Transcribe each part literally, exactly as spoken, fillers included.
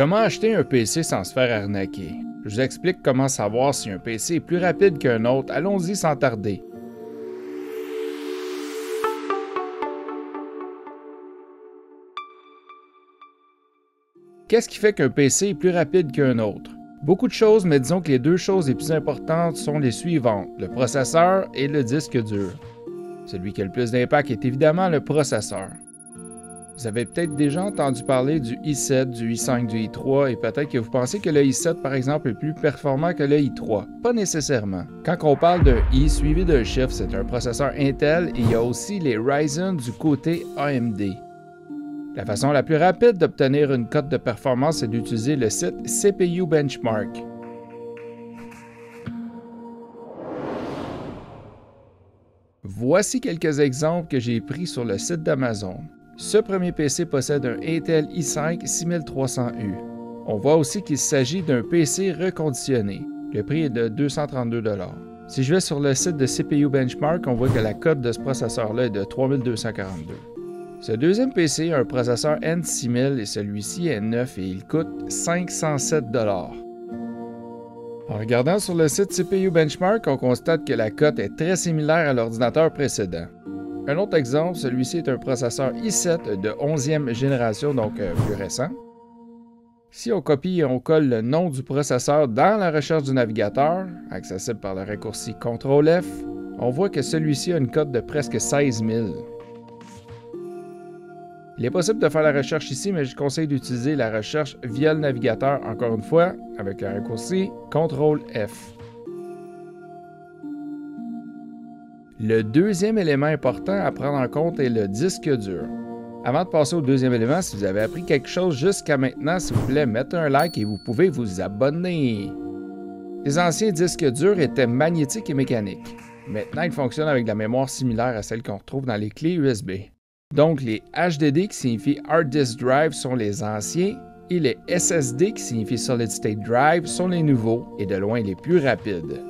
Comment acheter un P C sans se faire arnaquer? Je vous explique comment savoir si un P C est plus rapide qu'un autre, allons-y sans tarder. Qu'est-ce qui fait qu'un P C est plus rapide qu'un autre? Beaucoup de choses, mais disons que les deux choses les plus importantes sont les suivantes, le processeur et le disque dur. Celui qui a le plus d'impact est évidemment le processeur. Vous avez peut-être déjà entendu parler du i sept, du i cinq, du i trois et peut-être que vous pensez que le i sept par exemple est plus performant que le i trois. Pas nécessairement. Quand on parle d'un i suivi d'un chiffre, c'est un processeur Intel et il y a aussi les Ryzen du côté A M D. La façon la plus rapide d'obtenir une cote de performance est d'utiliser le site C P U Benchmark. Voici quelques exemples que j'ai pris sur le site d'Amazon. Ce premier P C possède un Intel i cinq six mille trois cents U. On voit aussi qu'il s'agit d'un P C reconditionné. Le prix est de deux cent trente-deux dollars. Si je vais sur le site de C P U Benchmark, on voit que la cote de ce processeur-là est de trois mille deux cent quarante-deux. Ce deuxième P C a un processeur N six mille et celui-ci est neuf et il coûte cinq cent sept dollars. En regardant sur le site C P U Benchmark, on constate que la cote est très similaire à l'ordinateur précédent. Un autre exemple, celui-ci est un processeur i sept de onzième génération, donc plus récent. Si on copie et on colle le nom du processeur dans la recherche du navigateur, accessible par le raccourci contrôle F, on voit que celui-ci a une cote de presque seize mille. Il est possible de faire la recherche ici, mais je conseille d'utiliser la recherche via le navigateur, encore une fois, avec le raccourci contrôle F. Le deuxième élément important à prendre en compte est le disque dur. Avant de passer au deuxième élément, si vous avez appris quelque chose jusqu'à maintenant, s'il vous plaît, mettez un like et vous pouvez vous abonner. Les anciens disques durs étaient magnétiques et mécaniques. Maintenant, ils fonctionnent avec de la mémoire similaire à celle qu'on retrouve dans les clés U S B. Donc, les H D D qui signifient Hard Disk Drive sont les anciens et les S S D qui signifient Solid State Drive sont les nouveaux et de loin les plus rapides.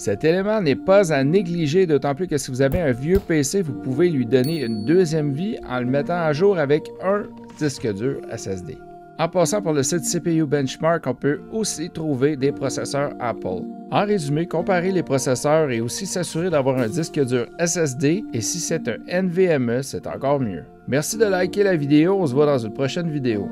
Cet élément n'est pas à négliger, d'autant plus que si vous avez un vieux P C, vous pouvez lui donner une deuxième vie en le mettant à jour avec un disque dur S S D. En passant pour le site C P U Benchmark, on peut aussi trouver des processeurs Apple. En résumé, comparer les processeurs et aussi s'assurer d'avoir un disque dur S S D, et si c'est un N V M E, c'est encore mieux. Merci de liker la vidéo, on se voit dans une prochaine vidéo.